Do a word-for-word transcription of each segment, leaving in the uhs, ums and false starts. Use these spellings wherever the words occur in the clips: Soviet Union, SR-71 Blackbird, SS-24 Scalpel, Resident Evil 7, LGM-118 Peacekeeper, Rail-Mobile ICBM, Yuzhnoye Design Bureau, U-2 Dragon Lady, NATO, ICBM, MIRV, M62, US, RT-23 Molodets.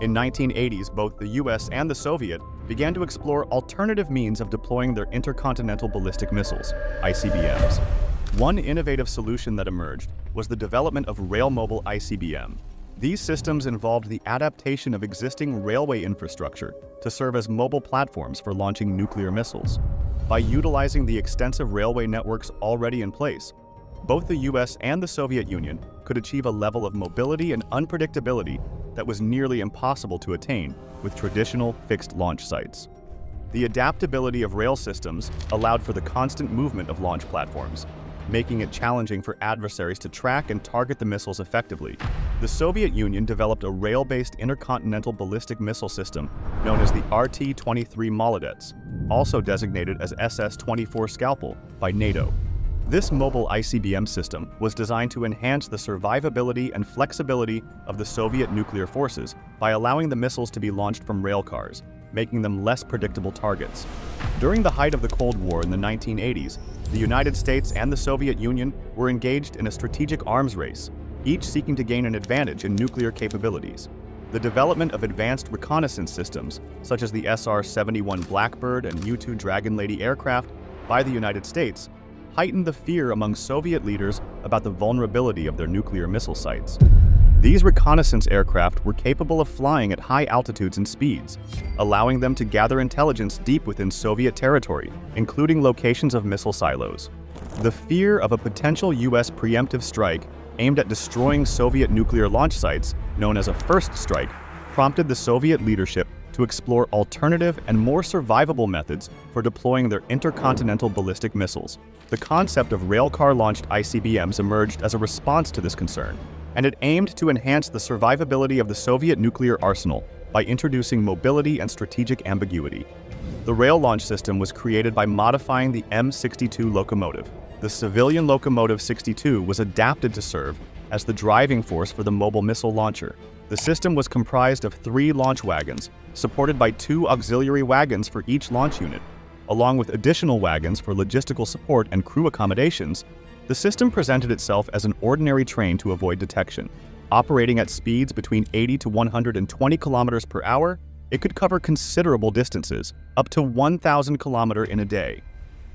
In the nineteen eighties, both the U S and the Soviet began to explore alternative means of deploying their intercontinental ballistic missiles, I C B Ms. One innovative solution that emerged was the development of rail-mobile I C B M. These systems involved the adaptation of existing railway infrastructure to serve as mobile platforms for launching nuclear missiles. By utilizing the extensive railway networks already in place, both the U S and the Soviet Union could achieve a level of mobility and unpredictability that was nearly impossible to attain with traditional fixed launch sites. The adaptability of rail systems allowed for the constant movement of launch platforms, making it challenging for adversaries to track and target the missiles effectively. The Soviet Union developed a rail-based intercontinental ballistic missile system known as the R T twenty-three Molodets, also designated as S S twenty-four Scalpel by NATO. This mobile I C B M system was designed to enhance the survivability and flexibility of the Soviet nuclear forces by allowing the missiles to be launched from railcars, making them less predictable targets. During the height of the Cold War in the nineteen eighties, the United States and the Soviet Union were engaged in a strategic arms race, each seeking to gain an advantage in nuclear capabilities. The development of advanced reconnaissance systems, such as the S R seventy-one Blackbird and U two Dragon Lady aircraft by the United States, heightened the fear among Soviet leaders about the vulnerability of their nuclear missile sites. These reconnaissance aircraft were capable of flying at high altitudes and speeds, allowing them to gather intelligence deep within Soviet territory, including locations of missile silos. The fear of a potential U S preemptive strike aimed at destroying Soviet nuclear launch sites, known as a first strike, prompted the Soviet leadership to explore alternative and more survivable methods for deploying their intercontinental ballistic missiles. The concept of railcar-launched I C B Ms emerged as a response to this concern, and it aimed to enhance the survivability of the Soviet nuclear arsenal by introducing mobility and strategic ambiguity. The rail launch system was created by modifying the M sixty-two locomotive. The civilian locomotive sixty-two was adapted to serve as the driving force for the mobile missile launcher. The system was comprised of three launch wagons, supported by two auxiliary wagons for each launch unit, along with additional wagons for logistical support and crew accommodations. The system presented itself as an ordinary train to avoid detection. Operating at speeds between eighty to one hundred twenty kilometers per hour, it could cover considerable distances, up to one thousand kilometers in a day.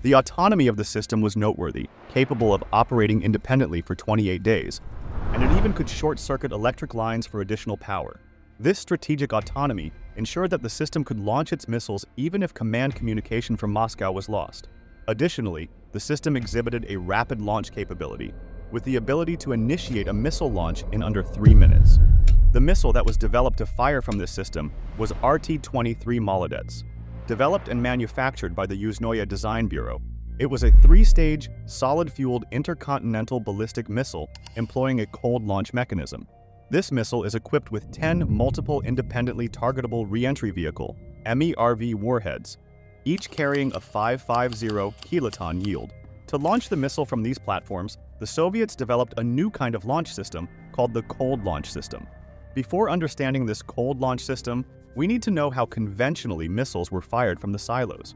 The autonomy of the system was noteworthy, capable of operating independently for twenty-eight days, and it even could short-circuit electric lines for additional power. This strategic autonomy ensured that the system could launch its missiles even if command communication from Moscow was lost. Additionally, the system exhibited a rapid launch capability, with the ability to initiate a missile launch in under three minutes. The missile that was developed to fire from this system was R T twenty-three Molodets. Developed and manufactured by the Yuzhnoye Design Bureau, it was a three-stage, solid-fueled intercontinental ballistic missile employing a cold launch mechanism. This missile is equipped with ten multiple independently targetable re-entry vehicle (M I R V) warheads, each carrying a five hundred fifty kiloton yield. To launch the missile from these platforms, the Soviets developed a new kind of launch system called the cold launch system. Before understanding this cold launch system, we need to know how conventionally missiles were fired from the silos.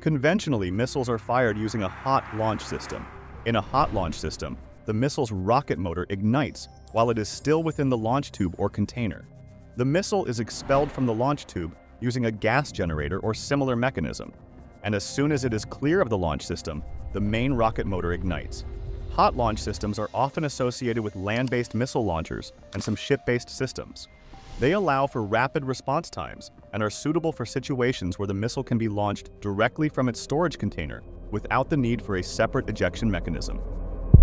Conventionally, missiles are fired using a hot launch system. In a hot launch system, the missile's rocket motor ignites while it is still within the launch tube or container. The missile is expelled from the launch tube using a gas generator or similar mechanism, and as soon as it is clear of the launch system, the main rocket motor ignites. Hot launch systems are often associated with land-based missile launchers and some ship-based systems. They allow for rapid response times and are suitable for situations where the missile can be launched directly from its storage container without the need for a separate ejection mechanism.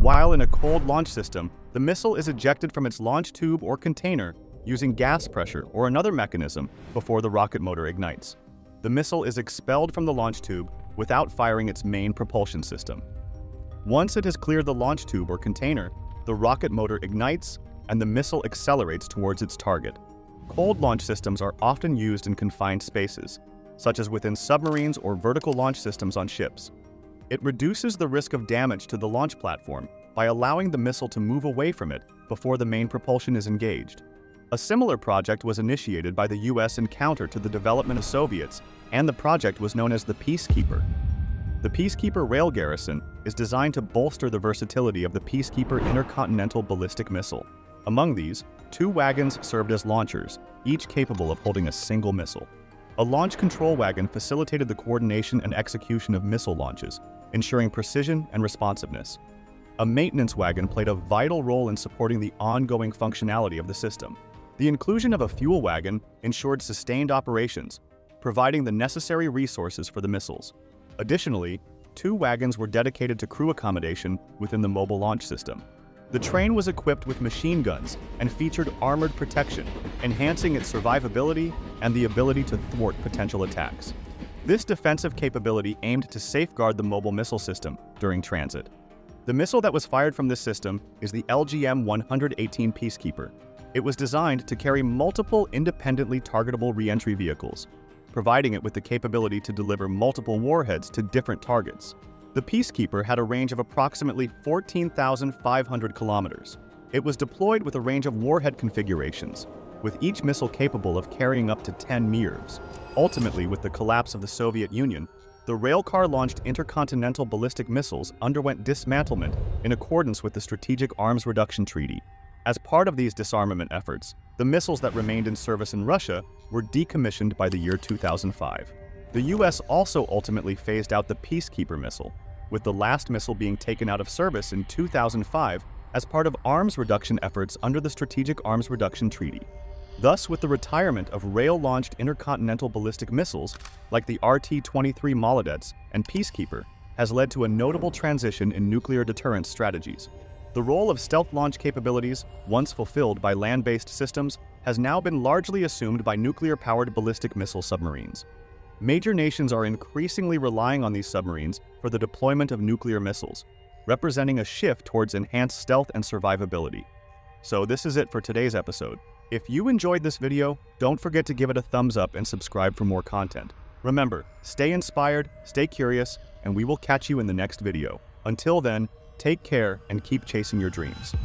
While in a cold launch system, the missile is ejected from its launch tube or container using gas pressure or another mechanism before the rocket motor ignites. The missile is expelled from the launch tube without firing its main propulsion system. Once it has cleared the launch tube or container, the rocket motor ignites and the missile accelerates towards its target. Cold launch systems are often used in confined spaces, such as within submarines or vertical launch systems on ships. It reduces the risk of damage to the launch platform by allowing the missile to move away from it before the main propulsion is engaged. A similar project was initiated by the U S in counter to the development of Soviets, and the project was known as the Peacekeeper. The Peacekeeper rail garrison is designed to bolster the versatility of the Peacekeeper intercontinental ballistic missile. Among these, Two wagons served as launchers, each capable of holding a single missile. A launch control wagon facilitated the coordination and execution of missile launches, ensuring precision and responsiveness. A maintenance wagon played a vital role in supporting the ongoing functionality of the system. The inclusion of a fuel wagon ensured sustained operations, providing the necessary resources for the missiles. Additionally, two wagons were dedicated to crew accommodation within the mobile launch system. The train was equipped with machine guns and featured armored protection, enhancing its survivability and the ability to thwart potential attacks. This defensive capability aimed to safeguard the mobile missile system during transit. The missile that was fired from this system is the L G M one eighteen Peacekeeper. It was designed to carry multiple independently targetable re-entry vehicles, providing it with the capability to deliver multiple warheads to different targets. The Peacekeeper had a range of approximately fourteen thousand five hundred kilometers. It was deployed with a range of warhead configurations, with each missile capable of carrying up to ten M I R Vs. Ultimately, with the collapse of the Soviet Union, the railcar-launched intercontinental ballistic missiles underwent dismantlement in accordance with the Strategic Arms Reduction Treaty. As part of these disarmament efforts, the missiles that remained in service in Russia were decommissioned by the year two thousand five. The U S also ultimately phased out the Peacekeeper missile, with the last missile being taken out of service in two thousand five as part of arms reduction efforts under the Strategic Arms Reduction Treaty. Thus, with the retirement of rail-launched intercontinental ballistic missiles like the R T twenty-three Molodets and Peacekeeper has led to a notable transition in nuclear deterrence strategies. The role of stealth launch capabilities, once fulfilled by land-based systems, has now been largely assumed by nuclear-powered ballistic missile submarines. Major nations are increasingly relying on these submarines for the deployment of nuclear missiles, representing a shift towards enhanced stealth and survivability. So this is it for today's episode. If you enjoyed this video, don't forget to give it a thumbs up and subscribe for more content. Remember, stay inspired, stay curious, and we will catch you in the next video. Until then, take care and keep chasing your dreams.